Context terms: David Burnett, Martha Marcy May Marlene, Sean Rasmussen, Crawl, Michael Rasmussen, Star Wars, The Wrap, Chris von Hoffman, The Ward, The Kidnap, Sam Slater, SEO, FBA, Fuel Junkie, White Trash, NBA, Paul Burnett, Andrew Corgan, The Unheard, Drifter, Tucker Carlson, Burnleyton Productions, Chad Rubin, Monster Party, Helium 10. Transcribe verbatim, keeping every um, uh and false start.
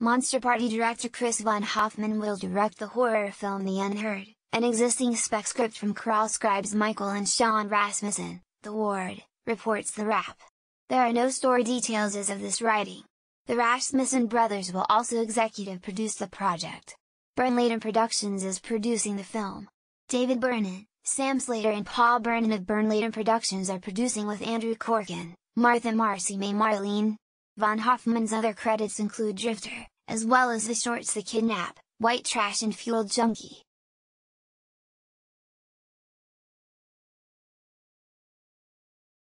Monster Party director Chris von Hoffman will direct the horror film The Unheard, an existing spec script from Crawl scribes Michael and Sean Rasmussen, The Ward, reports The Wrap. There are no story details as of this writing. The Rasmussen brothers will also executive produce the project. Burnleyton Productions is producing the film. David Burnett, Sam Slater and Paul Burnett of Burnleyton Productions are producing with Andrew Corgan, Martha Marcy May Marlene. Von Hoffman's other credits include Drifter, as well as the shorts The Kidnap, White Trash and Fuel Junkie.